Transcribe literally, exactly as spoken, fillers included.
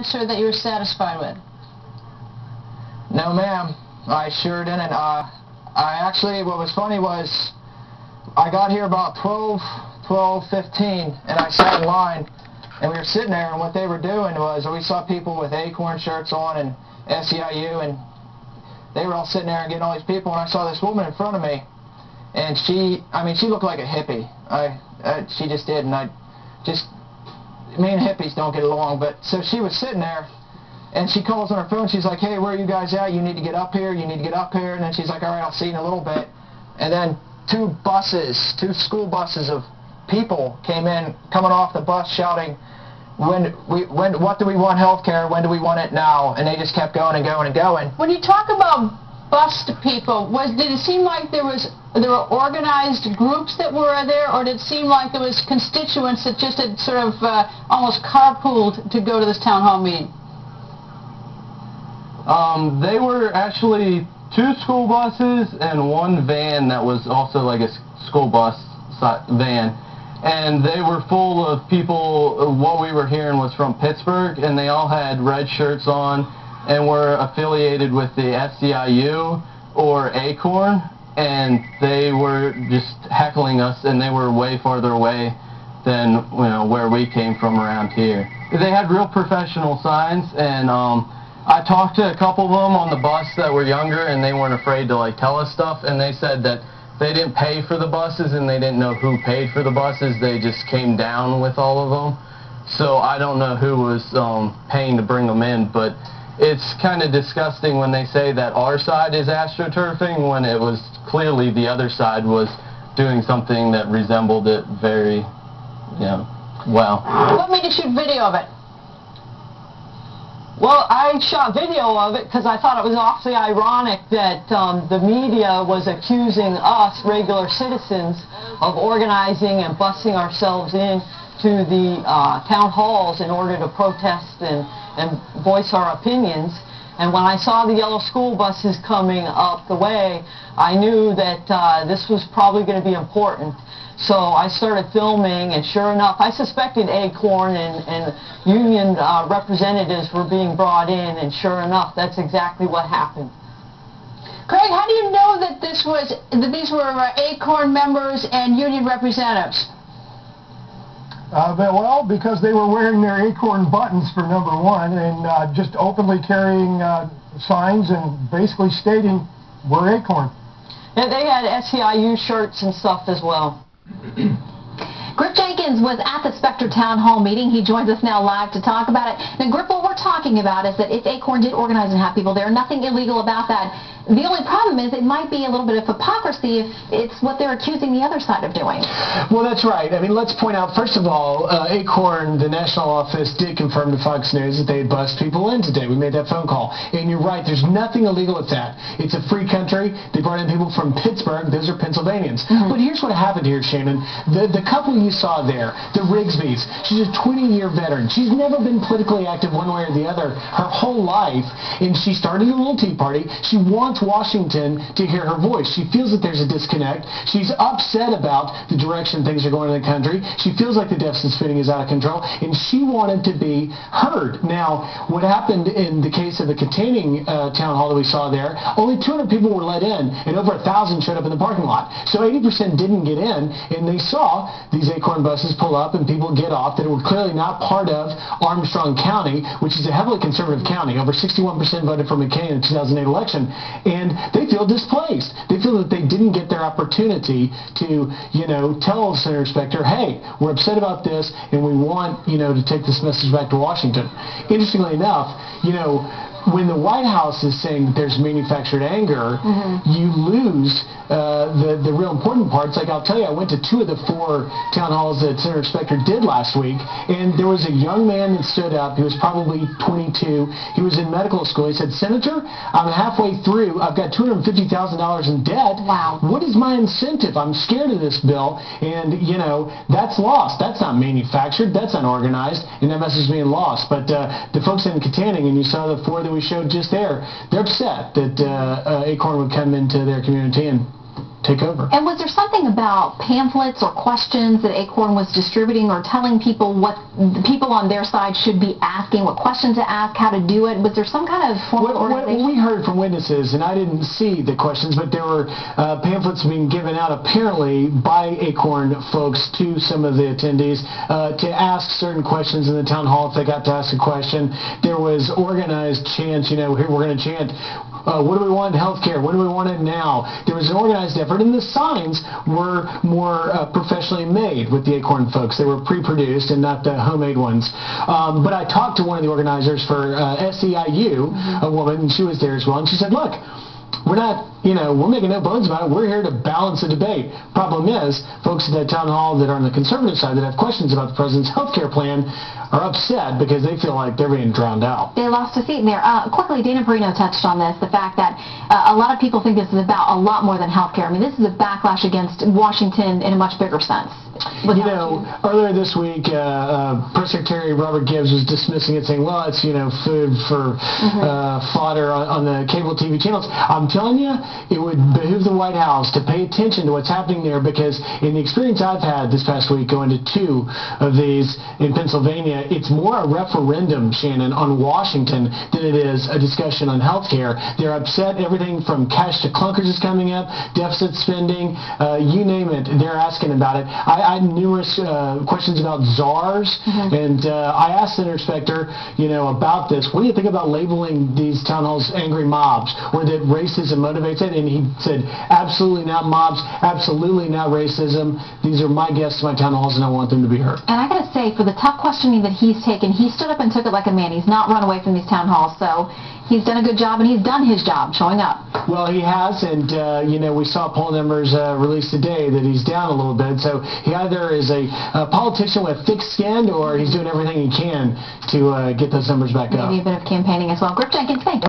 answer that you're satisfied with? No, ma'am. I sure didn't. Uh, I actually, what was funny was, I got here about twelve, twelve fifteen, and I sat in line, and we were sitting there, and what they were doing was, we saw people with ACORN shirts on and S E I U, and they were all sitting there and getting all these people, and I saw this woman in front of me, and she, I mean, she looked like a hippie. I, I she just did, and I just, me and hippies don't get along, but, so she was sitting there, and she calls on her phone, she's like, hey, where are you guys at? You need to get up here, you need to get up here, and then she's like, all right, I'll see you in a little bit. And then two buses, two school buses of people came in, coming off the bus shouting, when we, when, what do we want health care, when do we want it now? And they just kept going and going and going. When you talk about bus people, was, did it seem like there was, there were organized groups that were there, or did it seem like there was constituents that just had sort of uh, almost carpooled to go to this town hall meeting? Um, they were actually two school buses and one van that was also like a school bus van, and they were full of people. What we were hearing was from Pittsburgh, and they all had red shirts on and were affiliated with the F C I U or ACORN, and they were just heckling us, and they were way farther away than, you know, where we came from around here. They had real professional signs, and um, I talked to a couple of them on the bus that were younger, and they weren't afraid to like tell us stuff, and they said that they didn't pay for the buses and they didn't know who paid for the buses. They just came down with all of them. So I don't know who was um, paying to bring them in, but it's kind of disgusting when they say that our side is astroturfing when it was clearly the other side was doing something that resembled it very, you know, well. Let me just shoot video of it. Well, I shot video of it because I thought it was awfully ironic that um, the media was accusing us, regular citizens, of organizing and busing ourselves in to the uh, town halls in order to protest and, and voice our opinions. And when I saw the yellow school buses coming up the way, I knew that uh, this was probably going to be important. So I started filming, and sure enough, I suspected ACORN and, and union uh, representatives were being brought in, and sure enough, that's exactly what happened. Craig, how do you know that this was that these were uh, ACORN members and union representatives? Uh, but, well, because they were wearing their ACORN buttons for number one, and uh, just openly carrying uh, signs and basically stating we're ACORN. And they had S E I U shirts and stuff as well. Griff Jenkins was at the Specter Town Hall meeting. He joins us now live to talk about it. Now, Griff, what we're talking about is that if ACORN did organize and have people there, nothing illegal about that. The only problem is it might be a little bit of hypocrisy if it's what they're accusing the other side of doing. Well, that's right. I mean, let's point out, first of all, uh, ACORN, the national office, did confirm to Fox News that they had bussed people in today. We made that phone call. And you're right, there's nothing illegal with that. It's a free country. They brought in people from Pittsburgh. Those are Pennsylvanians. Mm-hmm. But here's what happened here, Shannon. The, the couple you saw there, the Rigsbys, she's a twenty-year veteran. She's never been politically active one way or the other her whole life. And she started a little tea party. She won Washington to hear her voice. She feels that there's a disconnect. She's upset about the direction things are going in the country. She feels like the deficit spending is out of control, and she wanted to be heard. Now, what happened in the case of the Kittanning uh, town hall that we saw there, only two hundred people were let in, and over one thousand showed up in the parking lot. So eighty percent didn't get in, and they saw these ACORN buses pull up and people get off that were clearly not part of Armstrong County, which is a heavily conservative county. Over sixty-one percent voted for McCain in the two thousand eight election. And they feel displaced. They feel that they didn't get their opportunity to, you know, tell Senator Specter, hey, we're upset about this, and we want, you know, to take this message back to Washington. Interestingly enough, you know, when the White House is saying there's manufactured anger, mm-hmm. you lose uh, the, the real important parts. Like, I'll tell you, I went to two of the four town halls that Senator Specter did last week, and there was a young man that stood up. He was probably twenty-two. He was in medical school. He said, Senator, I'm halfway through. I've got two hundred fifty thousand dollars in debt. Wow. What is my incentive? I'm scared of this bill, and, you know, that's lost. That's not manufactured. That's unorganized, and that message is being lost. But uh, the folks in Kittanning, and you saw the four that we showed just there, they're upset that uh, uh, ACORN would come into their community and take over. And was there something about pamphlets or questions that ACORN was distributing or telling people what the people on their side should be asking, what questions to ask, how to do it? Was there some kind of formal well, organization? Well, we heard from witnesses, and I didn't see the questions, but there were uh, pamphlets being given out apparently by ACORN folks to some of the attendees uh, to ask certain questions in the town hall if they got to ask a question. There was organized chants, you know, here we're going to chant, Uh, what do we want in healthcare? What do we want it now? There was an organized effort, and the signs were more uh, professionally made with the ACORN folks. They were pre-produced and not the homemade ones. Um, but I talked to one of the organizers for uh, S E I U, a woman, and she was there as well, and she said, look, we're not, you know, we're making no bones about it. We're here to balance the debate. Problem is, folks at that town hall that are on the conservative side that have questions about the president's health care plan are upset because they feel like they're being drowned out. They lost a seat in there. Uh, quickly, Dana Perino touched on this, the fact that uh, a lot of people think this is about a lot more than health care. I mean, this is a backlash against Washington in a much bigger sense. You know, earlier this week, uh, uh, Press Secretary Robert Gibbs was dismissing it, saying, well, it's, you know, food for mm-hmm. uh, fodder on, on the cable T V channels. I'm telling you, it would behoove the White House to pay attention to what's happening there, because in the experience I've had this past week going to two of these in Pennsylvania, it's more a referendum, Shannon, on Washington than it is a discussion on health care. They're upset. Everything from cash to clunkers is coming up, deficit spending, uh, you name it, they're asking about it. I, I had numerous uh, questions about czars, mm-hmm. and uh, I asked Senator Specter, you know, about this. What do you think about labeling these town halls angry mobs, or that racism motivates it? And he said, absolutely not mobs, absolutely not racism. These are my guests, my town halls, and I want them to be heard. And I got to say, for the tough questioning that he's taken, he stood up and took it like a man. He's not run away from these town halls, so he's done a good job, and he's done his job, showing up. Well, he has, and, uh, you know, we saw poll numbers uh, released today that he's down a little bit, so he either is a, a politician with thick skin, or he's doing everything he can to uh, get those numbers back Maybe up. Maybe a bit of campaigning as well. Griff Jenkins, thank you.